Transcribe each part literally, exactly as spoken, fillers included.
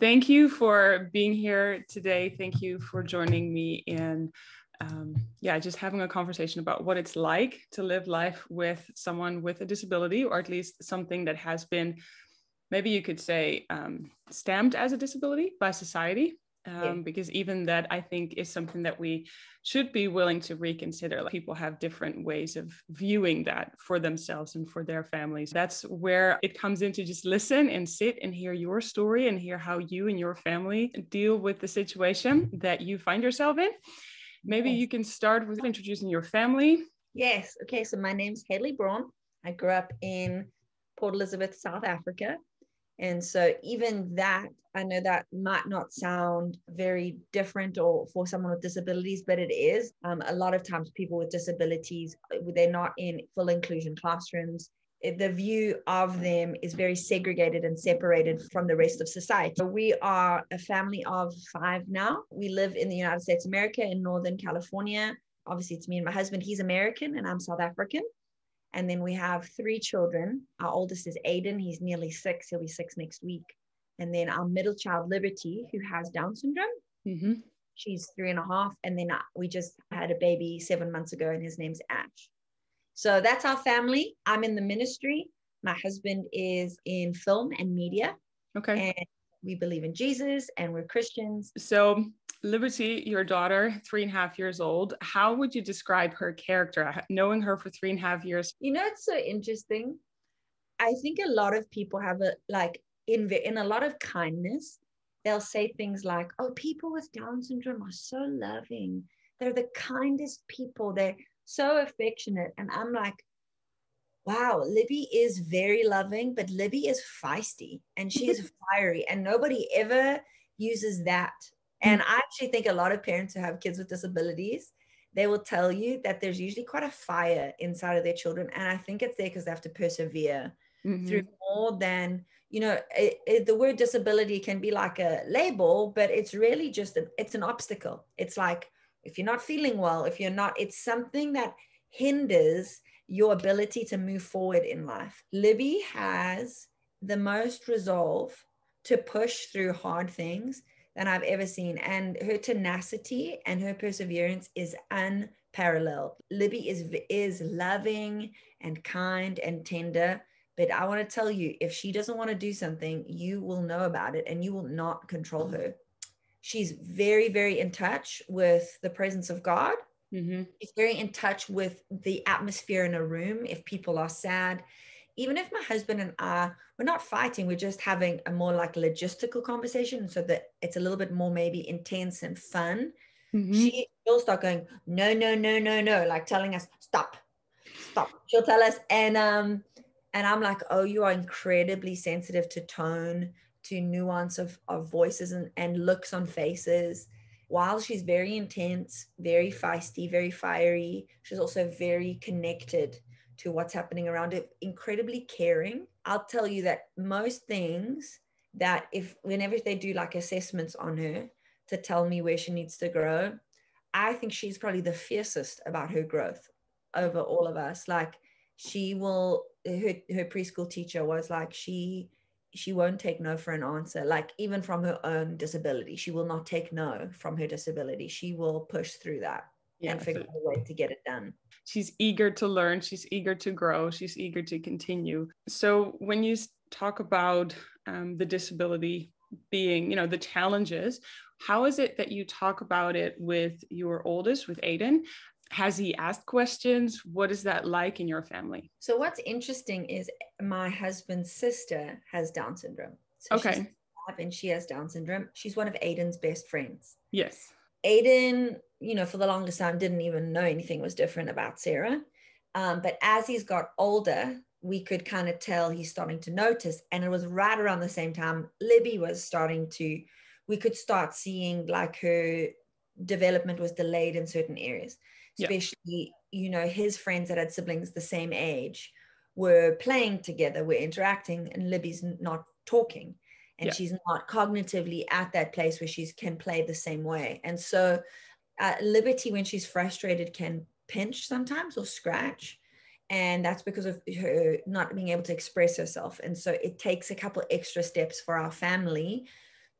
Thank you for being here today. Thank you for joining me in, um, yeah, just having a conversation about what it's like to live life with someone with a disability, or at least something that has been, maybe you could say, um, stamped as a disability by society. Um, yeah. Because even that, I think, is something that we should be willing to reconsider. Like, people have different ways of viewing that for themselves and for their families. That's where it comes in to just listen and sit and hear your story and hear how you and your family deal with the situation that you find yourself in. Maybe yes. You can start with introducing your family. Yes. Okay. So my name's Hayley Braun. I grew up in Port Elizabeth, South Africa. And so even that, I know that might not sound very different or for someone with disabilities, but it is. Um, a lot of times people with disabilities, they're not in full inclusion classrooms. The view of them is very segregated and separated from the rest of society. So we are a family of five now. We live in the United States of America in Northern California. Obviously, it's me and my husband. He's American and I'm South African. And then we have three children. Our oldest is Aiden. He's nearly six. He'll be six next week. And then our middle child, Liberty, who has Down syndrome. Mm-hmm. She's three and a half. And then we just had a baby seven months ago, and his name's Ash. So that's our family. I'm in the ministry. My husband is in film and media. Okay. And we believe in Jesus, and we're Christians. So Liberty, your daughter, three and a half years old, how would you describe her character, knowing her for three and a half years? You know, it's so interesting. I think a lot of people have a, like, in, in a lot of kindness, they'll say things like, oh, people with Down syndrome are so loving. They're the kindest people. They're so affectionate. And I'm like, wow, Libby is very loving, but Libby is feisty and she's fiery, and nobody ever uses that. And I actually think a lot of parents who have kids with disabilities, they will tell you that there's usually quite a fire inside of their children. And I think it's there because they have to persevere mm-hmm. through more than, you know, it, it, the word disability can be like a label, but it's really just, a, it's an obstacle. It's like, if you're not feeling well, if you're not, it's something that hinders your ability to move forward in life. Libby has the most resolve to push through hard things than I've ever seen. And her tenacity and her perseverance is unparalleled. Libby is, is loving and kind and tender. But I want to tell you, if she doesn't want to do something, you will know about it and you will not control her. She's very, very in touch with the presence of God. Mm-hmm. She's very in touch with the atmosphere in a room. If people are sad, even if my husband and I, we're not fighting, we're just having a more like logistical conversation so that it's a little bit more maybe intense and fun. Mm-hmm. She will start going, no, no, no, no, no, like telling us, stop, stop. She'll tell us. And, um, and I'm like, oh, you are incredibly sensitive to tone, to nuance of, of voices and, and looks on faces. While she's very intense, very feisty, very fiery, she's also very connected to what's happening around it, incredibly caring. I'll tell you that most things that if, whenever they do like assessments on her to tell me where she needs to grow, I think she's probably the fiercest about her growth over all of us. Like she will, her, her preschool teacher was like, she, she won't take no for an answer. Like even from her own disability, she will not take no from her disability. She will push through that. Yeah, and figure out a way to get it done. She's eager to learn. She's eager to grow. She's eager to continue. So when you talk about um, the disability being, you know, the challenges, how is it that you talk about it with your oldest, with Aiden? Has he asked questions? What is that like in your family? So what's interesting is my husband's sister has Down syndrome. So okay. She's five and she has Down syndrome. She's one of Aiden's best friends. Yes. Aiden, you know, for the longest time, didn't even know anything was different about Sarah. Um, but as he's got older, we could kind of tell he's starting to notice. And it was right around the same time Libby was starting to, we could start seeing like her development was delayed in certain areas, especially, yeah. you know, his friends that had siblings the same age were playing together, were interacting, and Libby's not talking. And yeah. she's not cognitively at that place where she can play the same way. And so uh, Liberty, when she's frustrated, can pinch sometimes or scratch. And that's because of her not being able to express herself. And so it takes a couple extra steps for our family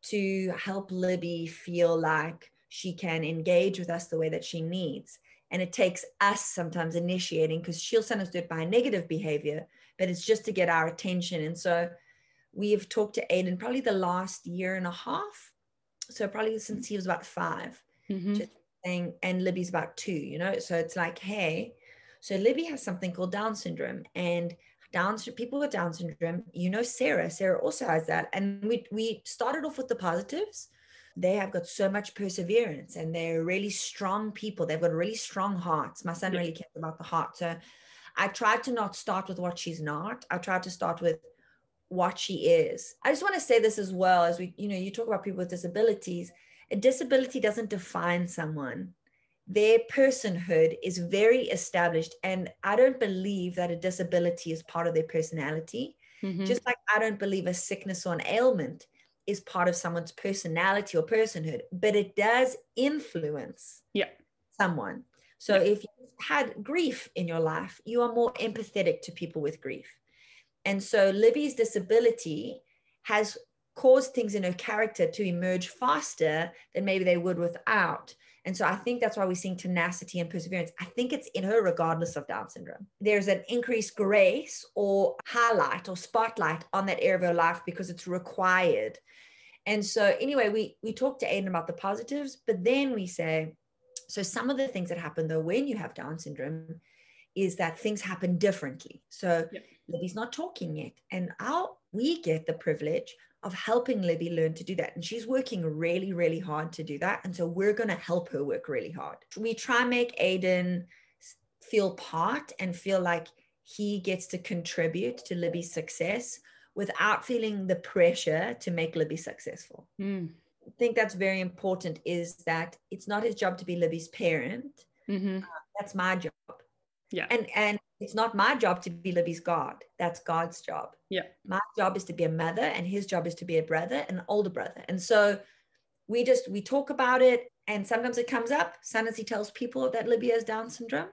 to help Libby feel like she can engage with us the way that she needs. And it takes us sometimes initiating, because she'll sometimes do it by negative behavior, but it's just to get our attention. And so we've talked to Aiden probably the last year and a half. So probably since he was about five, mm-hmm. just saying, and Libby's about two, you know? So it's like, hey, so Libby has something called Down syndrome, and Down, people with Down syndrome, you know, Sarah, Sarah also has that. And we, we started off with the positives. They have got so much perseverance, and they're really strong people. They've got really strong hearts. My son yeah. really cares about the heart. So I tried to not start with what she's not. I tried to start with what she is. I just want to say this as well, as we, you know, you talk about people with disabilities, a disability doesn't define someone. Their personhood is very established. And I don't believe that a disability is part of their personality. Mm-hmm. Just like I don't believe a sickness or an ailment is part of someone's personality or personhood, but it does influence yeah. someone. So yeah. if you've had grief in your life, you are more empathetic to people with grief. And so Libby's disability has caused things in her character to emerge faster than maybe they would without. And so I think that's why we're seeing tenacity and perseverance. I think it's in her regardless of Down syndrome. There's an increased grace or highlight or spotlight on that area of her life because it's required. And so anyway, we, we talked to Aiden about the positives, but then we say, so some of the things that happen though when you have Down syndrome is that things happen differently. So yep. Libby's not talking yet. And our, we get the privilege of helping Libby learn to do that. And she's working really, really hard to do that. And so we're going to help her work really hard. We try and make Aiden feel part and feel like he gets to contribute to Libby's success without feeling the pressure to make Libby successful. Mm. I think that's very important, is that it's not his job to be Libby's parent. Mm-hmm. Uh, that's my job. Yeah. And, and it's not my job to be Libby's God. That's God's job. Yeah. My job is to be a mother, and his job is to be a brother, an older brother. And so we just, we talk about it, and sometimes it comes up. Sometimes he tells people that Libby has Down syndrome.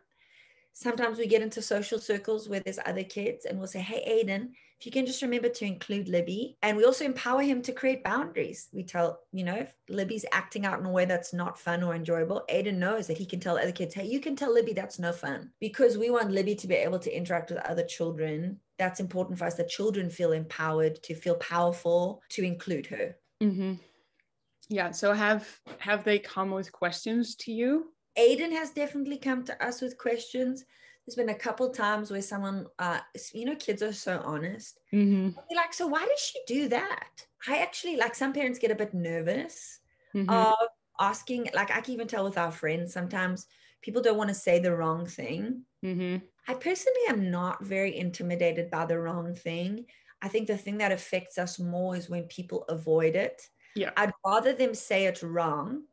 Sometimes we get into social circles where there's other kids, and we'll say, hey, Aiden, if you can just remember to include Libby. And we also empower him to create boundaries. We tell, you know, if Libby's acting out in a way that's not fun or enjoyable, Aiden knows that he can tell other kids, hey, you can tell Libby that's no fun, because we want Libby to be able to interact with other children. That's important for us, that children feel empowered, to feel powerful, to include her. Mm-hmm. Yeah. So have, have they come with questions to you? Aiden has definitely come to us with questions. There's been a couple times where someone, uh, you know, kids are so honest. Mm-hmm. They're like, so why does she do that? I actually, like, some parents get a bit nervous mm-hmm. of asking, like, I can even tell with our friends, sometimes people don't want to say the wrong thing. Mm-hmm. I personally am not very intimidated by the wrong thing. I think the thing that affects us more is when people avoid it. Yeah. I'd rather them say it wrong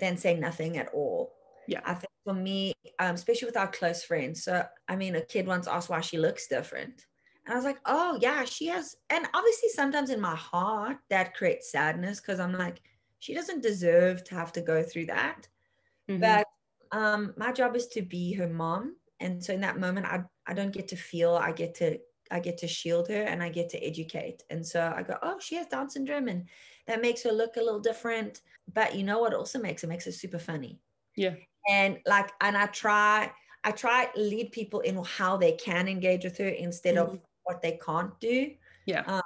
than say nothing at all. Yeah. I think for me, um, especially with our close friends. So, I mean, a kid once asked why she looks different. And I was like, oh yeah, she has. And obviously sometimes in my heart that creates sadness, because I'm like, she doesn't deserve to have to go through that. Mm-hmm. But um, my job is to be her mom. And so in that moment, I, I don't get to feel, I get to, I get to shield her, and I get to educate. And so I go, oh, she has Down syndrome, and that makes her look a little different. But you know what also makes it makes it super funny. Yeah. And like, and I try, I try lead people in how they can engage with her instead mm-hmm. of what they can't do. Yeah. Um,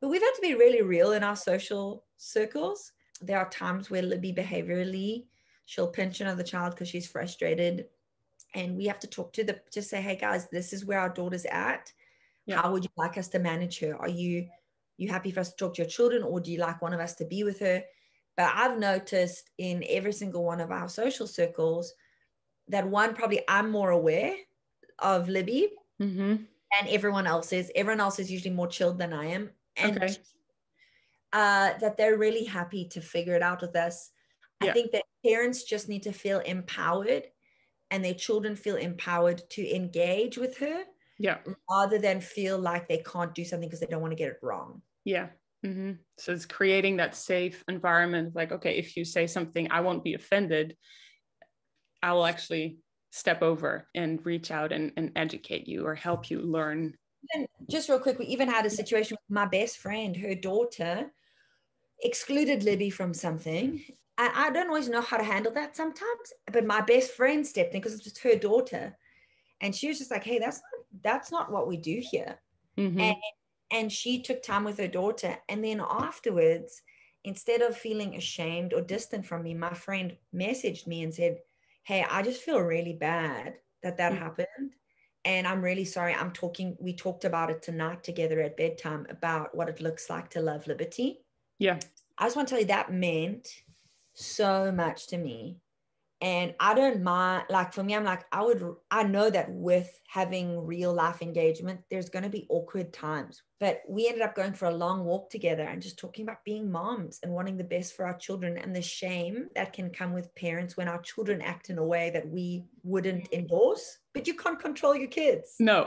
but we've had to be really real in our social circles. There are times where Libby behaviorally, she'll pinch another child because she's frustrated. And we have to talk to the, just say, hey guys, this is where our daughter's at. Yeah. How would you like us to manage her? Are you, you happy for us to talk to your children, or do you like one of us to be with her? But I've noticed in every single one of our social circles that one, probably I'm more aware of Libby mm-hmm. and everyone else is. Everyone else is usually more chilled than I am. And okay. uh, that they're really happy to figure it out with us. Yeah. I think that parents just need to feel empowered, and their children feel empowered to engage with her. Yeah. Rather than feel like they can't do something because they don't want to get it wrong. Yeah. Mm-hmm. So it's creating that safe environment. Like, okay, if you say something, I won't be offended. I will actually step over and reach out and, and educate you or help you learn. And just real quick, we even had a situation with my best friend, her daughter excluded Libby from something. And I don't always know how to handle that sometimes, but my best friend stepped in because it's just her daughter. And she was just like, hey, that's not, that's not what we do here. Mm-hmm. And, and she took time with her daughter. And then afterwards, instead of feeling ashamed or distant from me, my friend messaged me and said, hey, I just feel really bad that that mm-hmm. happened. And I'm really sorry. I'm talking, we talked about it tonight together at bedtime about what it looks like to love Liberty. Yeah. I just want to tell you that meant so much to me. And I don't mind, like for me, I'm like, I would, I know that with having real life engagement, there's going to be awkward times, but we ended up going for a long walk together and just talking about being moms and wanting the best for our children and the shame that can come with parents when our children act in a way that we wouldn't endorse, but you can't control your kids. No.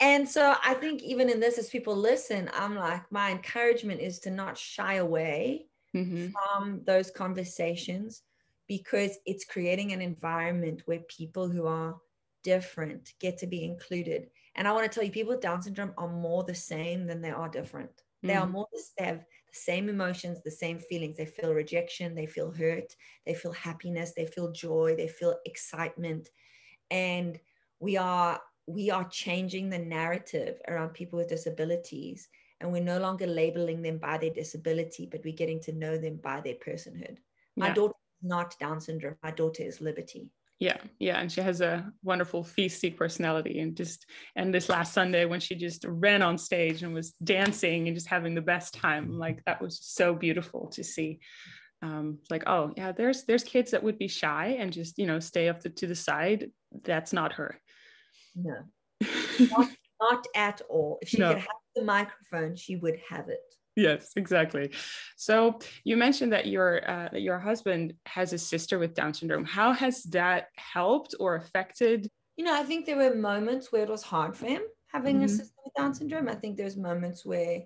And so I think even in this, as people listen, I'm like, my encouragement is to not shy away mm-hmm. from those conversations, because it's creating an environment where people who are different get to be included. And I want to tell you, people with Down syndrome are more the same than they are different. Mm-hmm. They are more, they have the same emotions, the same feelings. They feel rejection, they feel hurt, they feel happiness, they feel joy, they feel excitement. And we are, we are changing the narrative around people with disabilities, and we're no longer labeling them by their disability, but we're getting to know them by their personhood. My yeah. daughter is not Down syndrome. My daughter is Liberty. Yeah. Yeah. And she has a wonderful feisty personality, and just, and this last Sunday when she just ran on stage and was dancing and just having the best time, like that was so beautiful to see. Um, like, oh yeah, there's, there's kids that would be shy and just, you know, stay up to, to the side. That's not her. No, not, not at all. If she no. could have the microphone, she would have it. Yes, exactly. So you mentioned that your uh, that your husband has a sister with Down syndrome. How has that helped or affected? You know, I think there were moments where it was hard for him having mm-hmm. a sister with Down syndrome. I think there's moments where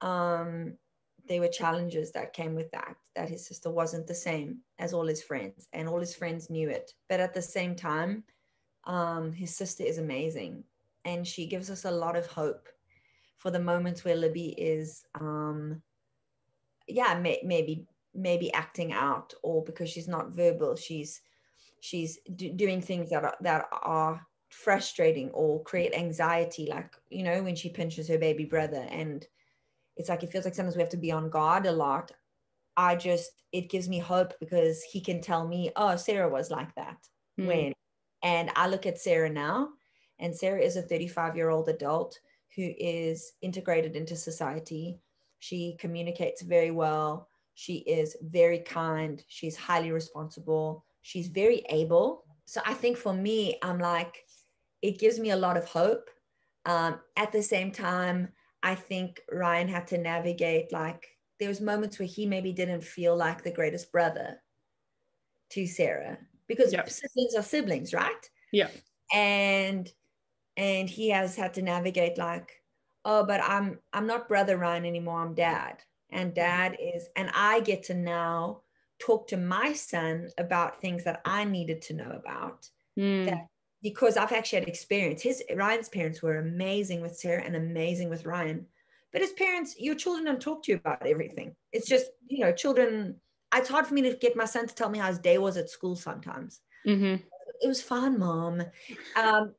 um, there were challenges that came with that, that his sister wasn't the same as all his friends, and all his friends knew it. But at the same time, um his sister is amazing, and she gives us a lot of hope for the moments where Libby is um yeah may, maybe maybe acting out, or because she's not verbal, she's she's do, doing things that are that are frustrating or create anxiety, like, you know, when she pinches her baby brother, and it's like, it feels like sometimes we have to be on guard a lot. I just, it gives me hope because he can tell me, oh, Sarah was like that mm. when And I look at Sarah now, and Sarah is a thirty-five-year-old adult who is integrated into society. She communicates very well. She is very kind. She's highly responsible. She's very able. So I think for me, I'm like, it gives me a lot of hope. Um, at the same time, I think Ryan had to navigate, like, there was moments where he maybe didn't feel like the greatest brother to Sarah. Because yep. siblings are siblings, right? Yeah. And and he has had to navigate, like, oh, but I'm I'm not brother Ryan anymore. I'm dad, and dad is, and I get to now talk to my son about things that I needed to know about, mm. that, because I've actually had experience. His Ryan's parents were amazing with Sarah and amazing with Ryan, but his parents, your children don't talk to you about everything. It's just, you know, children. It's hard for me to get my son to tell me how his day was at school sometimes. Mm-hmm. It was fun, Mom. Um,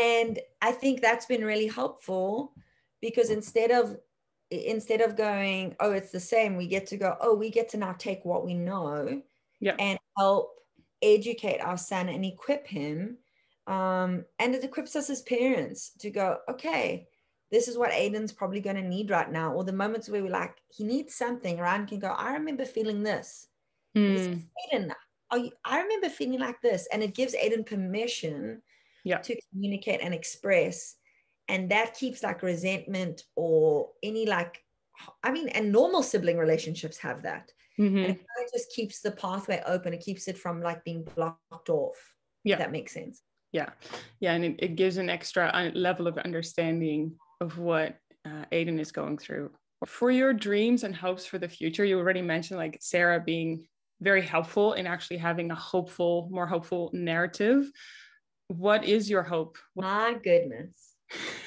and I think that's been really helpful, because instead of, instead of going, oh, it's the same, we get to go, oh, we get to now take what we know yeah. and help educate our son and equip him. Um, and it equips us as parents to go, okay, this is what Aiden's probably going to need right now. Or the moments where we're like, he needs something. Ryan can go, I remember feeling this. Mm. Aiden, are you, I remember feeling like this. And it gives Aiden permission yeah. to communicate and express. And that keeps like resentment or any like, I mean, and normal sibling relationships have that. Mm-hmm. And it kind of just keeps the pathway open. It keeps it from like being blocked off. Yeah. If that makes sense. Yeah. Yeah. And it, it gives an extra level of understanding of what uh, Aiden is going through. For your dreams and hopes for the future, you already mentioned like Sarah being very helpful in actually having a hopeful, more hopeful narrative. What is your hope? My goodness.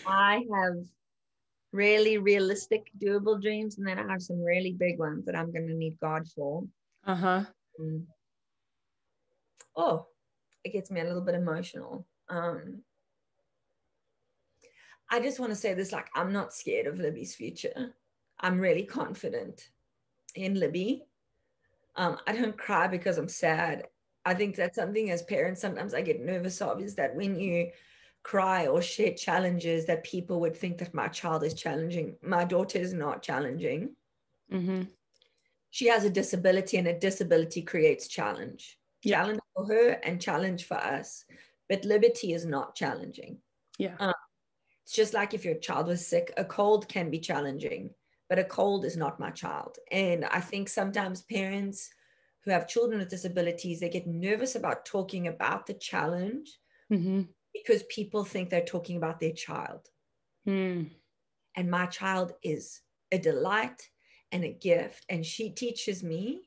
I have really realistic, doable dreams. And then I have some really big ones that I'm going to need God for. Uh-huh. Um, oh, it gets me a little bit emotional. Um, I just want to say this, like, I'm not scared of Libby's future. I'm really confident in Libby. Um, I don't cry because I'm sad. I think that's something as parents, sometimes I get nervous of, is that when you cry or share challenges, that people would think that my child is challenging. My daughter is not challenging. Mm-hmm. She has a disability, and a disability creates challenge. Yeah. Challenge for her and challenge for us. But Liberty is not challenging. Yeah. Um, it's just like if your child was sick, a cold can be challenging, but a cold is not my child. And I think sometimes parents who have children with disabilities, they get nervous about talking about the challenge mm-hmm. because people think they're talking about their child. Mm. And my child is a delight and a gift. And she teaches me,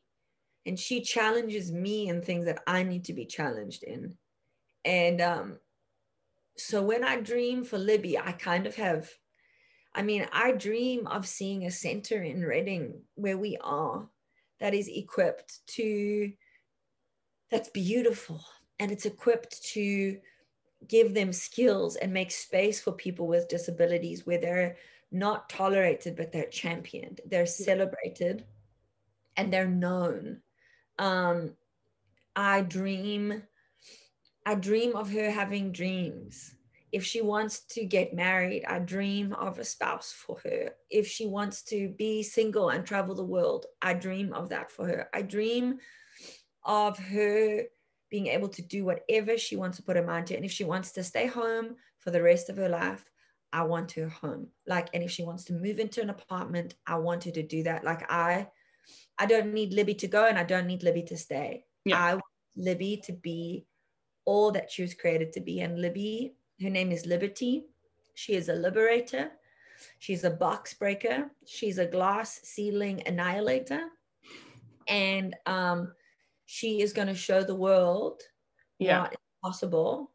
and she challenges me in things that I need to be challenged in. And um, so when I dream for Libby, I kind of have, I mean, I dream of seeing a center in Reading where we are that is equipped to, that's beautiful. And it's equipped to give them skills and make space for people with disabilities where they're not tolerated, but they're championed, they're celebrated, and they're known. Um, I dream, I dream of her having dreams. If she wants to get married, I dream of a spouse for her. If she wants to be single and travel the world, I dream of that for her. I dream of her being able to do whatever she wants to put her mind to. And if she wants to stay home for the rest of her life, I want her home. Like, and if she wants to move into an apartment, I want her to do that. Like, I, I don't need Libby to go, and I don't need Libby to stay. Yeah. I want Libby to be all that she was created to be. And Libby, her name is Liberty. She is a liberator. She's a box breaker. She's a glass ceiling annihilator. And um, she is going to show the world yeah. what is possible.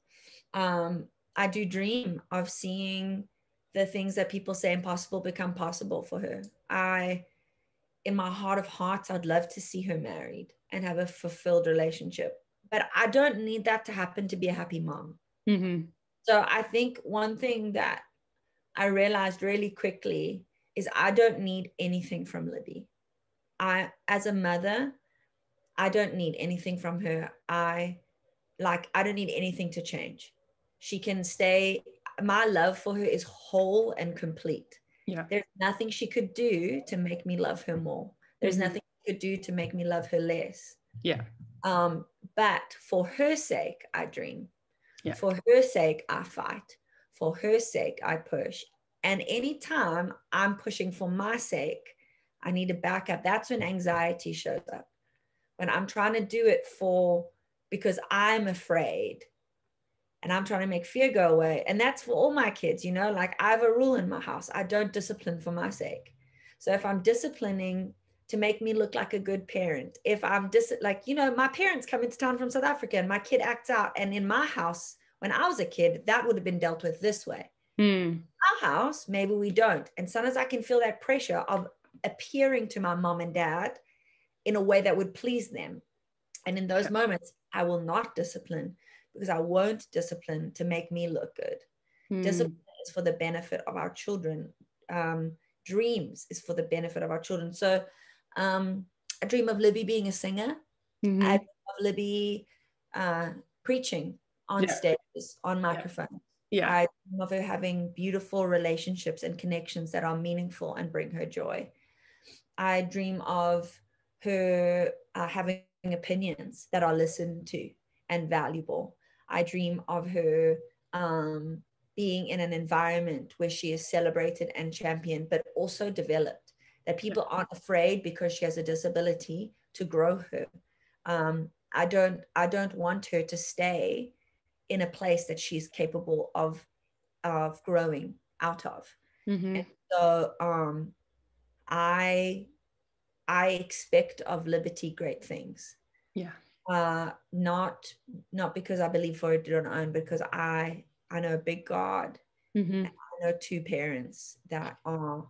Um, I do dream of seeing the things that people say impossible become possible for her. I, in my heart of hearts, I'd love to see her married and have a fulfilled relationship. But I don't need that to happen to be a happy mom. Mm-hmm. So I think one thing that I realized really quickly is I don't need anything from Libby. I, as a mother, I don't need anything from her. I, like, I don't need anything to change. She can stay. My love for her is whole and complete. Yeah. There's nothing she could do to make me love her more. There's mm-hmm. nothing she could do to make me love her less. Yeah. Um, but for her sake, I dream. Yeah. For her sake, I fight. For her sake, I push. And anytime I'm pushing for my sake, I need to back up. That's when anxiety shows up. When I'm trying to do it for, because I'm afraid, and I'm trying to make fear go away. And that's for all my kids, you know, like, I have a rule in my house. I don't discipline for my sake. So if I'm disciplining to make me look like a good parent. If I'm dis like, you know, my parents come into town from South Africa and my kid acts out. And in my house, when I was a kid, that would have been dealt with this way. Mm. Our house, maybe we don't. And sometimes I can feel that pressure of appearing to my mom and dad in a way that would please them. And in those moments, I will not discipline, because I won't discipline to make me look good. Mm. Discipline is for the benefit of our children. Um, dreams is for the benefit of our children. So Um, I dream of Libby being a singer. Mm-hmm. I dream of Libby uh, preaching on yeah. stages, on microphones. Yeah. Yeah. I dream of her having beautiful relationships and connections that are meaningful and bring her joy. I dream of her uh, having opinions that are listened to and valuable. I dream of her um, being in an environment where she is celebrated and championed, but also developed. That people aren't afraid because she has a disability to grow her. Um, I don't, I don't want her to stay in a place that she's capable of, of growing out of. Mm-hmm. And so um, I, I expect of Liberty great things. Yeah. Uh, not, not because I believe for it on own, because I, I know a big God. Mm-hmm. I know two parents that are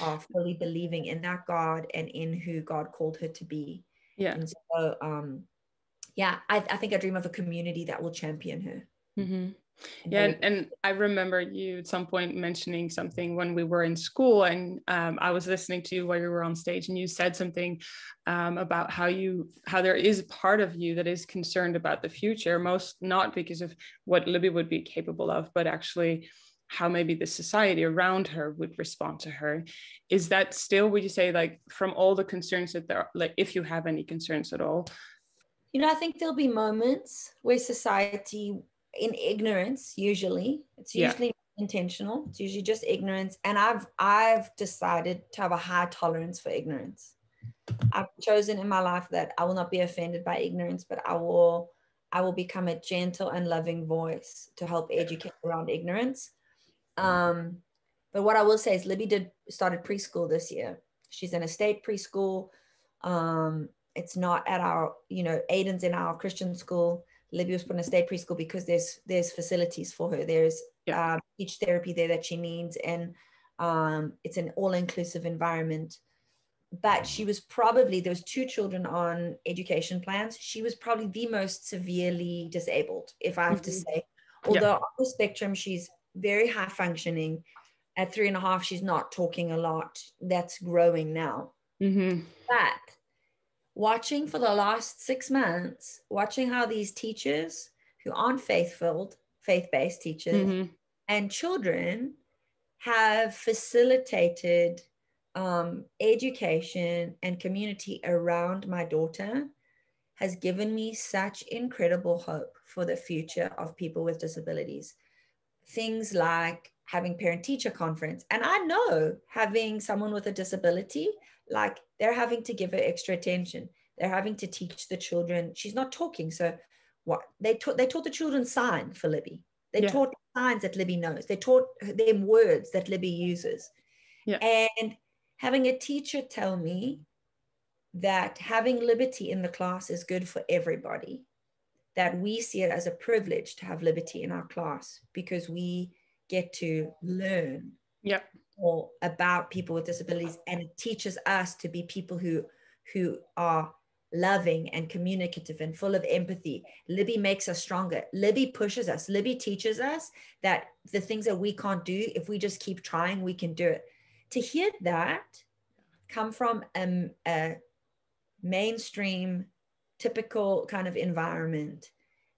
are fully believing in that God and in who God called her to be. Yeah. And so, um, yeah, I, I think I dream of a community that will champion her. Mm-hmm. Yeah. And, and I remember you at some point mentioning something when we were in school, and um, I was listening to you while you were on stage, and you said something um, about how you, how there is part of you that is concerned about the future, most not because of what Libby would be capable of, but actually how maybe the society around her would respond to her. Is that still, would you say, like, from all the concerns that there are, like, if you have any concerns at all? You know, I think there'll be moments where society, in ignorance, usually, it's usually yeah. intentional, it's usually just ignorance. And I've, I've decided to have a high tolerance for ignorance. I've chosen in my life that I will not be offended by ignorance, but I will, I will become a gentle and loving voice to help educate around ignorance. Um, but what I will say is Libby did started preschool this year. She's in a state preschool. Um, it's not at our, you know, Aiden's in our Christian school. Libby was put in a state preschool because there's, there's facilities for her. There's yeah. um, speech therapy there that she needs. And, um, it's an all inclusive environment, but she was probably, there was two children on education plans. She was probably the most severely disabled, if I have mm-hmm. to say, although yeah. on the spectrum, she's very high functioning. At three and a half, she's not talking a lot. That's growing now. Mm-hmm. But watching for the last six months, watching how these teachers who aren't faith-filled, faith-based teachers mm-hmm. and children have facilitated um, education and community around my daughter has given me such incredible hope for the future of people with disabilities. Things like having parent-teacher conference. And I know having someone with a disability, like they're having to give her extra attention. They're having to teach the children. She's not talking. So what they taught, they taught the children sign for Libby. They yeah. taught signs that Libby knows. They taught them words that Libby uses. Yeah. And having a teacher tell me that having liberty in the class is good for everybody, that we see it as a privilege to have liberty in our class because we get to learn yep. more about people with disabilities, and it teaches us to be people who, who are loving and communicative and full of empathy. Libby makes us stronger. Libby pushes us. Libby teaches us that the things that we can't do, if we just keep trying, we can do it. To hear that come from a, a mainstream typical kind of environment,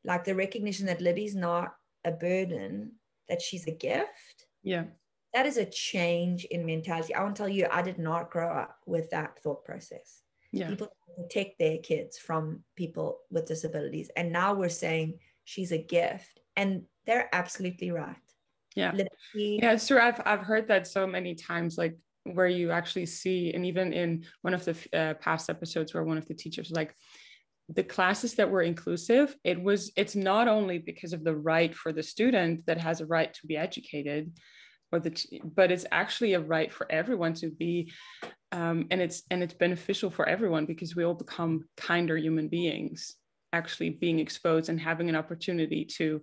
like the recognition that Libby's not a burden, that she's a gift. Yeah. That is a change in mentality. I want to tell you, I did not grow up with that thought process. Yeah. People protect their kids from people with disabilities. And now we're saying she's a gift, and they're absolutely right. Yeah. Libby, yeah, it's true. I've, I've heard that so many times, like where you actually see, and even in one of the uh, past episodes where one of the teachers like, the classes that were inclusive, it was, it's not only because of the right for the student that has a right to be educated, or the, but it's actually a right for everyone to be, um, and it's, and it's beneficial for everyone because we all become kinder human beings, actually being exposed and having an opportunity to,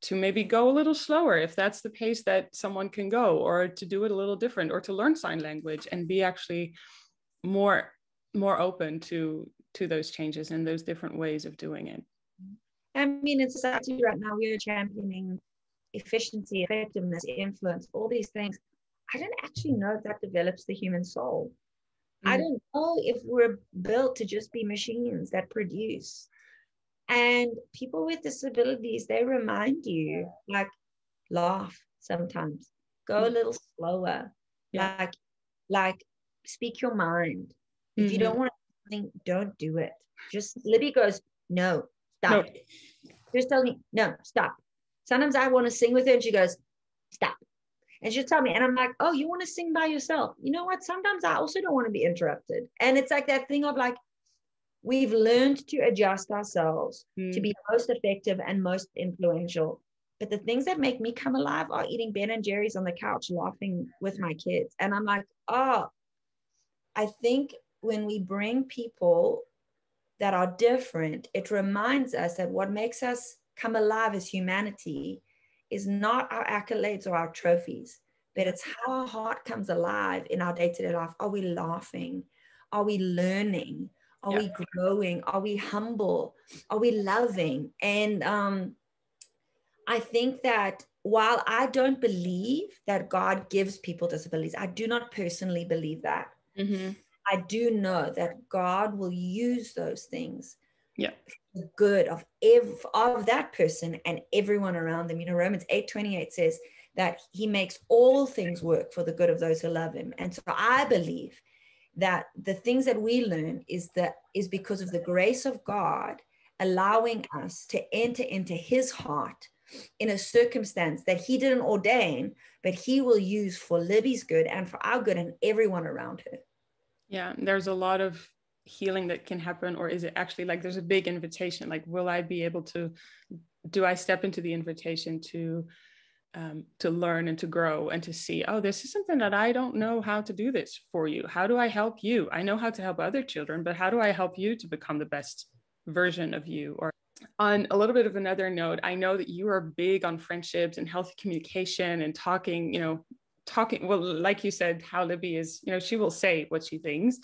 to maybe go a little slower if that's the pace that someone can go, or to do it a little different, or to learn sign language and be actually more, more open to, to those changes and those different ways of doing it. I mean, in society right now, we are championing efficiency, effectiveness, influence, all these things. I don't actually know if that develops the human soul. Mm. I don't know if we're built to just be machines that produce. And people with disabilities, they remind you, like, laugh sometimes, go mm. a little slower, yeah. like, like speak your mind. If mm-hmm. you don't want to Thing, don't do it. Just Libby goes, no, stop. No. Just tell me, no, stop. Sometimes I want to sing with her and she goes, stop. And she'll tell me, and I'm like, oh, you want to sing by yourself? You know what? Sometimes I also don't want to be interrupted. And it's like that thing of like, we've learned to adjust ourselves mm. to be most effective and most influential. But the things that make me come alive are eating Ben and Jerry's on the couch, laughing with my kids. And I'm like, oh, I think when we bring people that are different, it reminds us that what makes us come alive as humanity is not our accolades or our trophies, but it's how our heart comes alive in our day-to-day life. Are we laughing? Are we learning? Are yeah. we growing? Are we humble? Are we loving? And um, I think that while I don't believe that God gives people disabilities, I do not personally believe that. Mm-hmm. I do know that God will use those things yeah. for the good of, ev- of that person and everyone around them. You know, Romans eight twenty-eight says that he makes all things work for the good of those who love him. And so I believe that the things that we learn is that is because of the grace of God allowing us to enter into his heart in a circumstance that he didn't ordain, but he will use for Libby's good and for our good and everyone around her. Yeah, there's a lot of healing that can happen, or is it actually like there's a big invitation, like will I be able to, do I step into the invitation to um, to learn and to grow and to see, oh, this is something that I don't know how to do this for you. How do I help you? I know how to help other children, but how do I help you to become the best version of you? Or on a little bit of another note, I know that you are big on friendships and healthy communication and talking, you know, talking, well, like you said, how Libby is, you know, she will say what she thinks,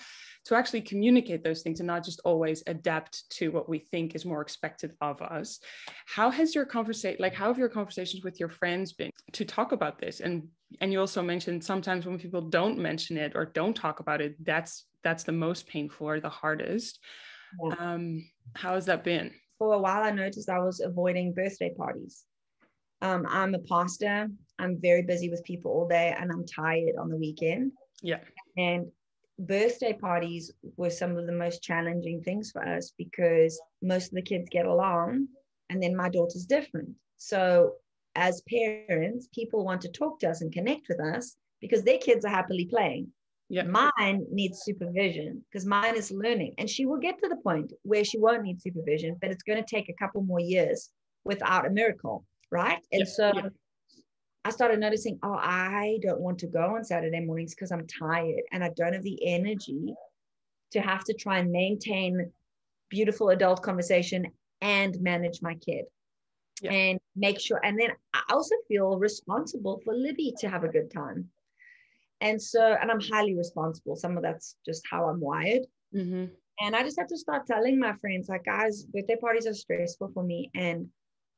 to actually communicate those things and not just always adapt to what we think is more expected of us. How has your conversation, like how have your conversations with your friends been to talk about this? And, and you also mentioned sometimes when people don't mention it or don't talk about it, that's, that's the most painful or the hardest. Yeah. Um, how has that been? For a while, I noticed I was avoiding birthday parties. Um, I'm a pastor. I'm very busy with people all day and I'm tired on the weekend. Yeah. And birthday parties were some of the most challenging things for us because most of the kids get along and then my daughter's different. So as parents, people want to talk to us and connect with us because their kids are happily playing. Yeah. Mine needs supervision because mine is learning, and she will get to the point where she won't need supervision, but it's going to take a couple more years without a miracle. Right. And yeah. so yeah. I started noticing, oh, I don't want to go on Saturday mornings because I'm tired and I don't have the energy to have to try and maintain beautiful adult conversation and manage my kid yeah. and make sure. And then I also feel responsible for Libby to have a good time. And so, and I'm highly responsible. Some of that's just how I'm wired. Mm-hmm. And I just have to start telling my friends, like, guys, birthday parties are stressful for me and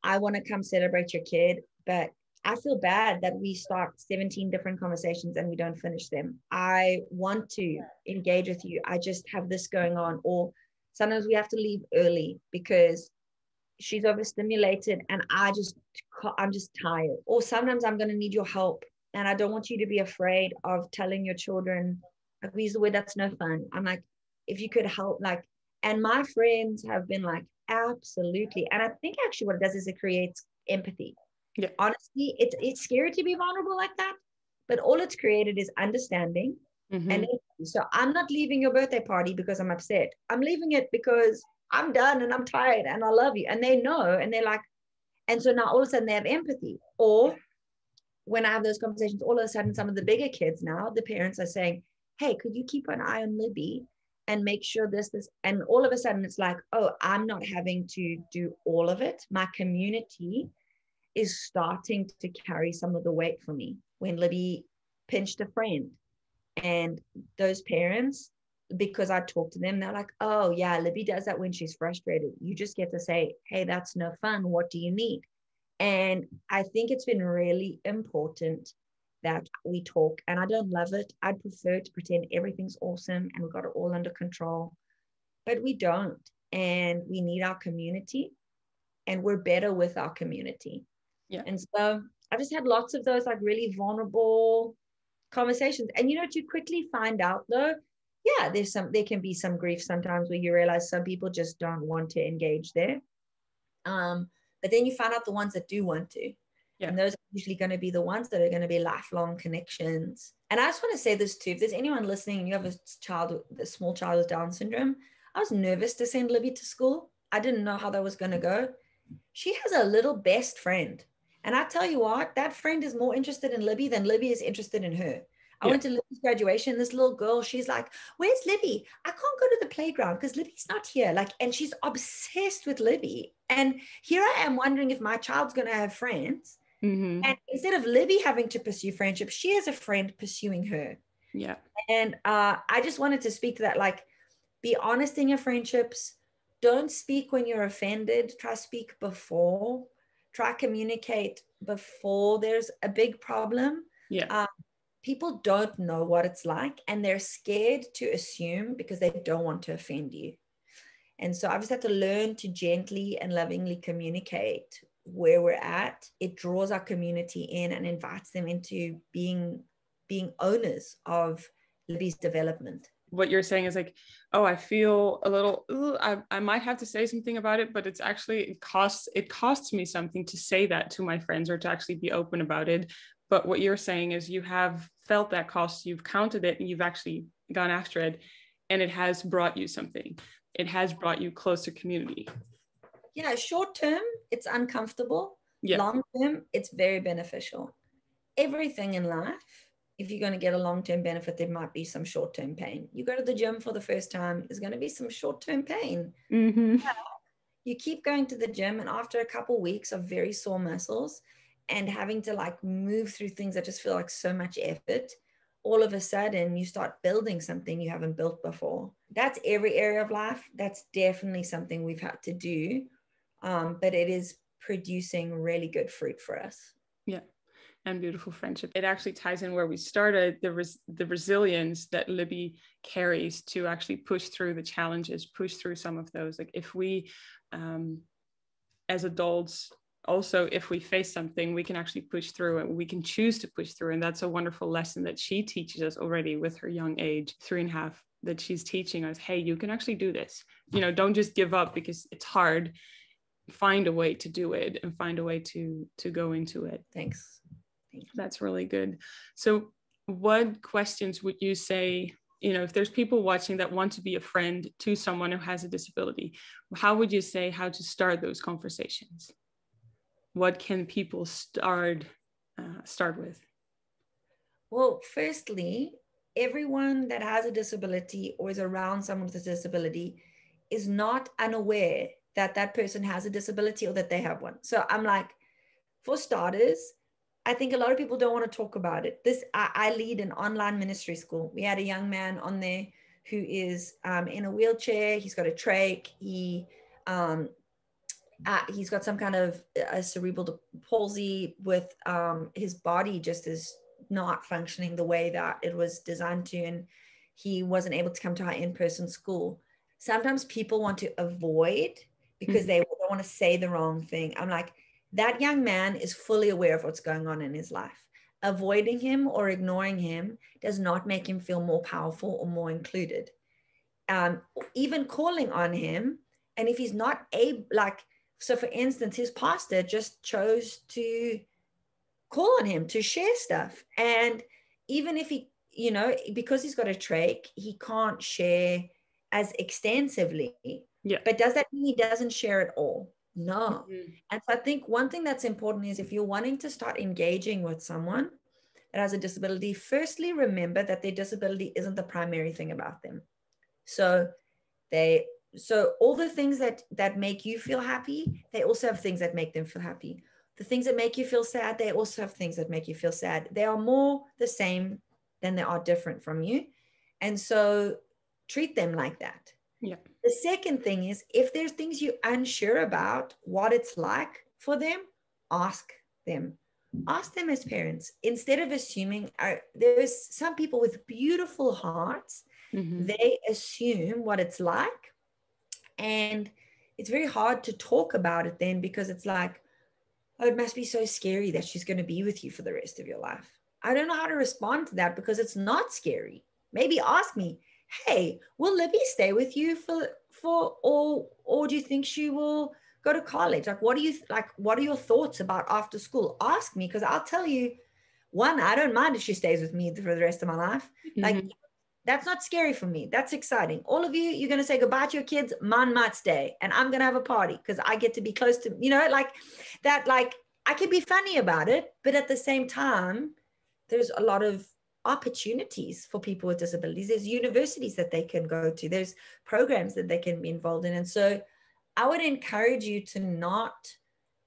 I want to come celebrate your kid, but I feel bad that we start seventeen different conversations and we don't finish them. I want to engage with you. I just have this going on. Or sometimes we have to leave early because she's overstimulated and I just, I'm just tired. Or sometimes I'm going to need your help. And I don't want you to be afraid of telling your children, we use the word, that's no fun. I'm like, if you could help, like, and my friends have been like, absolutely. And I think actually what it does is it creates empathy. Yeah. Honestly, it's it's scary to be vulnerable like that, but all it's created is understanding. Mm-hmm. And so I'm not leaving your birthday party because I'm upset. I'm leaving it because I'm done and I'm tired and I love you. And they know, and they're like, and so now all of a sudden they have empathy. Or when I have those conversations, all of a sudden some of the bigger kids now, the parents are saying, hey, could you keep an eye on Libby and make sure this, this, and all of a sudden it's like, oh, I'm not having to do all of it. My community is starting to carry some of the weight for me. When Libby pinched a friend and those parents, because I talked to them, they're like, oh yeah, Libby does that when she's frustrated. You just get to say, hey, that's no fun. What do you need? And I think it's been really important that we talk, and I don't love it. I'd prefer to pretend everything's awesome and we've got it all under control, but we don't. And we need our community, and we're better with our community. Yeah. And so I've just had lots of those like really vulnerable conversations. And you know, you quickly find out though, yeah, there's some, there can be some grief sometimes where you realize some people just don't want to engage there. Um, but then you find out the ones that do want to. Yeah. And those are usually going to be the ones that are going to be lifelong connections. And I just want to say this too, if there's anyone listening and you have a child, a small child with Down syndrome, I was nervous to send Libby to school. I didn't know how that was going to go. She has a little best friend. And I tell you what, that friend is more interested in Libby than Libby is interested in her. I yeah. went to Libby's graduation. This little girl, she's like, where's Libby? I can't go to the playground because Libby's not here. Like, and she's obsessed with Libby. And here I am wondering if my child's going to have friends. Mm-hmm. And instead of Libby having to pursue friendship, she has a friend pursuing her. Yeah. And uh, I just wanted to speak to that. Like, be honest in your friendships. Don't speak when you're offended. Try speak before. Try communicate before there's a big problem. Yeah. Uh, people don't know what it's like, and they're scared to assume because they don't want to offend you. And so I've just had to learn to gently and lovingly communicate where we're at. It draws our community in and invites them into being being owners of Libby's development. What you're saying is like, oh, I feel a little, I, I might have to say something about it, but it's actually, it costs, it costs me something to say that to my friends or to actually be open about it. But what you're saying is you have felt that cost, you've counted it, and you've actually gone after it, and it has brought you something. It has brought you closer community. Yeah, short term, it's uncomfortable. Yeah. Long term, it's very beneficial. Everything in life, if you're going to get a long-term benefit, there might be some short-term pain. You go to the gym for the first time, there's going to be some short-term pain. Mm-hmm. You keep going to the gym, and after a couple of weeks of very sore muscles and having to like move through things that just feel like so much effort, all of a sudden you start building something you haven't built before. That's every area of life. That's definitely something we've had to do, um, but it is producing really good fruit for us. Yeah. And beautiful friendship. It actually ties in where we started, the res- the resilience that Libby carries to actually push through the challenges, push through some of those. Like if we, um, as adults, also, if we face something, we can actually push through and we can choose to push through. And that's a wonderful lesson that she teaches us already with her young age, three and a half, that she's teaching us, hey, you can actually do this. You know, don't just give up because it's hard. Find a way to do it and find a way to, to go into it. Thanks. That's really good. So what questions would you say, you know, if there's people watching that want to be a friend to someone who has a disability, how would you say how to start those conversations? What can people start, uh, start with? Well, firstly, everyone that has a disability or is around someone with a disability is not unaware that that person has a disability or that they have one. So I'm like, for starters, I think a lot of people don't want to talk about it. This, I, I lead an online ministry school. We had a young man on there who is um, in a wheelchair. He's got a trach. He, um, uh, he's got some kind of a cerebral palsy with um, his body just is not functioning the way that it was designed to. And he wasn't able to come to our in-person school. Sometimes people want to avoid because mm-hmm. they don't want to say the wrong thing. I'm like, that young man is fully aware of what's going on in his life. Avoiding him or ignoring him does not make him feel more powerful or more included. Um, even calling on him, and if he's not able, like, so for instance, his pastor just chose to call on him to share stuff. And even if he, you know, because he's got a trach, he can't share as extensively. Yeah. But does that mean he doesn't share at all? No. Mm-hmm. And so I think one thing that's important is if you're wanting to start engaging with someone that has a disability, firstly, remember that their disability isn't the primary thing about them. So they, so all the things that, that make you feel happy, they also have things that make them feel happy. The things that make you feel sad, they also have things that make you feel sad. They are more the same than they are different from you. And so treat them like that. Yeah. The second thing is, if there's things you're unsure about what it's like for them, ask them. Ask them as parents. Instead of assuming, uh, there's some people with beautiful hearts, mm-hmm. they assume what it's like. And it's very hard to talk about it then because it's like, oh, it must be so scary that she's going to be with you for the rest of your life. I don't know how to respond to that because it's not scary. Maybe ask me, hey, will Libby stay with you for for or or do you think she will go to college? Like, what do you like? What are your thoughts about after school? Ask me, because I'll tell you. One, I don't mind if she stays with me for the rest of my life. Mm-hmm. Like, that's not scary for me. That's exciting. All of you, you're gonna say goodbye to your kids. Mine might stay, and I'm gonna have a party because I get to be close to you know like that. Like, I can be funny about it, but at the same time, there's a lot of opportunities for people with disabilities. There's universities that they can go to. There's programs that they can be involved in. And so I would encourage you to not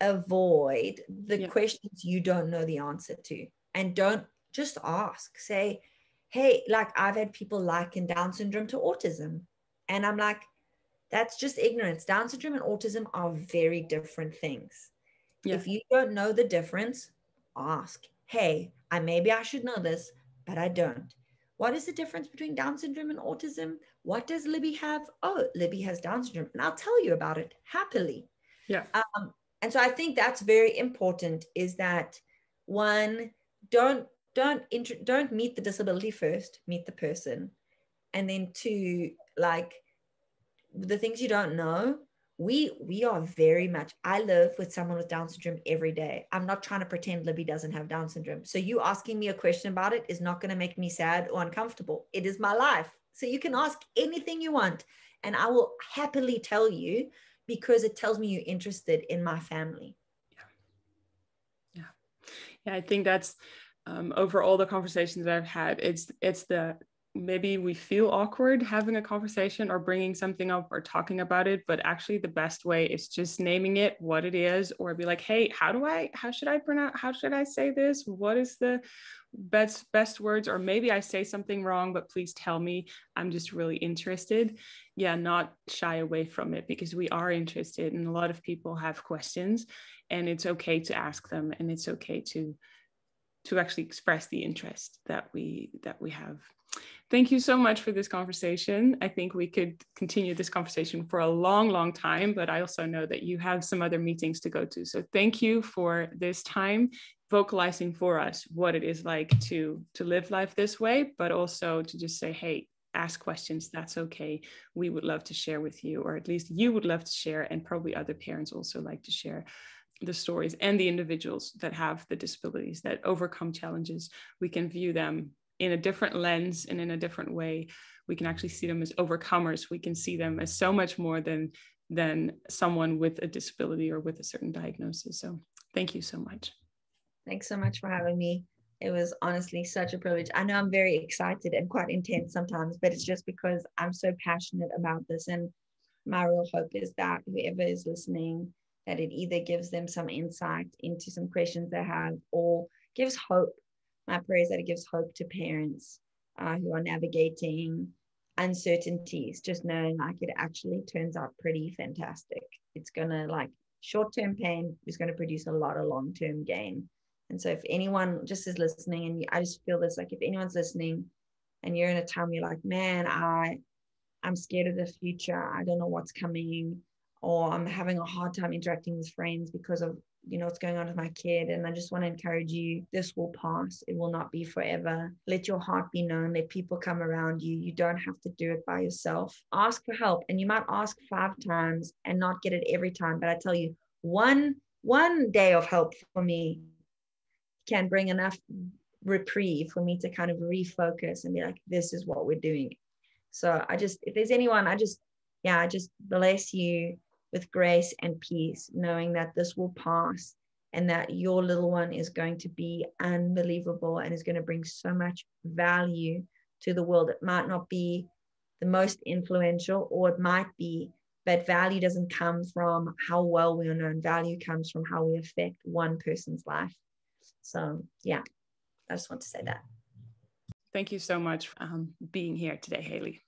avoid the yeah. questions you don't know the answer to, and don't just ask. Say, hey, like I've had people liken Down syndrome to autism, and I'm like, that's just ignorance. Down syndrome and autism are very different things. Yeah. If you don't know the difference, ask. Hey, I maybe I should know this, but I don't. What is the difference between Down syndrome and autism? What does Libby have? Oh, Libby has Down syndrome, and I'll tell you about it happily. Yeah. Um, and so I think that's very important, is that one, don't don't inter- don't meet the disability first, meet the person. And then two, like the things you don't know, we we are very much, I live with someone with Down syndrome every day. I'm not trying to pretend Libby doesn't have Down syndrome. So you asking me a question about it is not going to make me sad or uncomfortable. It is my life. So you can ask anything you want, and I will happily tell you, because it tells me you're interested in my family. Yeah. Yeah. Yeah, I think that's um, over all the conversations that I've had, it's it's the, maybe we feel awkward having a conversation or bringing something up or talking about it, but actually the best way is just naming it, what it is, or be like, hey, how do I, how should I pronounce, how should I say this? What is the best, best words? Or maybe I say something wrong, but please tell me, I'm just really interested. Yeah, not shy away from it, because we are interested, and a lot of people have questions, and it's okay to ask them, and it's okay to to actually express the interest that we that we have. Thank you so much for this conversation. I think we could continue this conversation for a long, long time, but I also know that you have some other meetings to go to. So thank you for this time, vocalizing for us what it is like to, to live life this way, but also to just say, hey, ask questions, that's okay. We would love to share with you, or at least you would love to share, and probably other parents also like to share the stories and the individuals that have the disabilities that overcome challenges. We can view them in a different lens and in a different way. We can actually see them as overcomers. We can see them as so much more than, than someone with a disability or with a certain diagnosis. So thank you so much. Thanks so much for having me. It was honestly such a privilege. I know I'm very excited and quite intense sometimes, but it's just because I'm so passionate about this. And my real hope is that whoever is listening, that it either gives them some insight into some questions they have, or gives hope. My prayer is that it gives hope to parents uh, who are navigating uncertainties, just knowing like it actually turns out pretty fantastic. It's gonna, like, short-term pain is gonna produce a lot of long-term gain. And so if anyone just is listening, and I just feel this, like if anyone's listening and you're in a time you're like, man, I, I'm scared of the future, I don't know what's coming, or I'm having a hard time interacting with friends because of, you know, what's going on with my kid. And I just want to encourage you, this will pass. It will not be forever. Let your heart be known. Let people come around you. You don't have to do it by yourself. Ask for help. And you might ask five times and not get it every time. But I tell you, one, one day of help for me can bring enough reprieve for me to kind of refocus and be like, this is what we're doing. So I just, if there's anyone, I just, yeah, I just bless you with grace and peace, knowing that this will pass, and that your little one is going to be unbelievable and is going to bring so much value to the world. It might not be the most influential, or it might be, but value doesn't come from how well we are known. Value comes from how we affect one person's life. So yeah, I just want to say that. Thank you so much for um, being here today, Hayley.